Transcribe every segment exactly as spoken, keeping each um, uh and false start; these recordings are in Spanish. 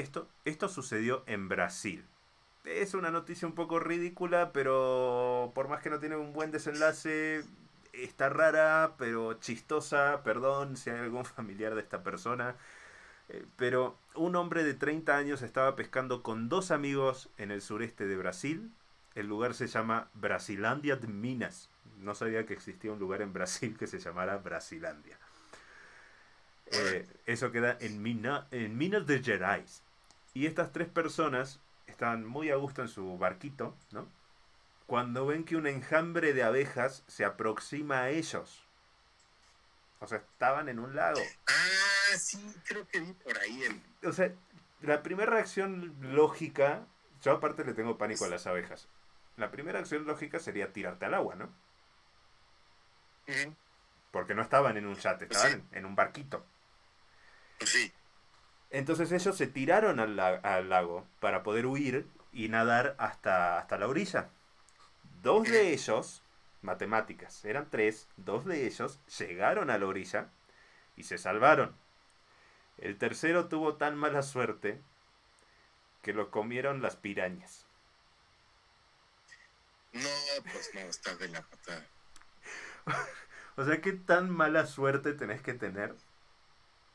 esto, esto sucedió en Brasil. Es una noticia un poco ridícula, pero por más que no tiene un buen desenlace, está rara, pero chistosa. Perdón si hay algún familiar de esta persona. Pero un hombre de treinta años estaba pescando con dos amigos en el sureste de Brasil. El lugar se llama Brasilândia de Minas. No sabía que existía un lugar en Brasil que se llamara Brasilândia. Eh, eso queda en, Mina, en Minas de Gerais. Y estas tres personas estaban muy a gusto en su barquito, ¿no?, cuando ven que un enjambre de abejas se aproxima a ellos. O sea, estaban en un lago. Ah, sí, creo que vi por ahí. El... O sea, la primera reacción lógica... Yo aparte le tengo pánico a las abejas. La primera acción lógica sería tirarte al agua, ¿no? Uh-huh. Porque no estaban en un yate, estaban sí. en un barquito. Sí. Entonces ellos se tiraron al, la al lago para poder huir y nadar hasta, hasta la orilla. Dos uh-huh. de ellos, matemáticas, eran tres, dos de ellos llegaron a la orilla y se salvaron. El tercero tuvo tan mala suerte que lo comieron las pirañas. No, pues no, está de la patada. O sea, ¿qué tan mala suerte tenés que tener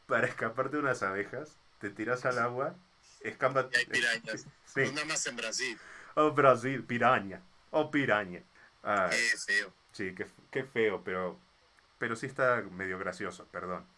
para escaparte de unas abejas? Te tiras al agua, escapa... Y hay pirañas. Sí. No, nada más en Brasil. Oh, Brasil, piraña. Oh, piraña. Ah, qué feo. Sí, qué, qué feo, pero, pero sí está medio gracioso, perdón.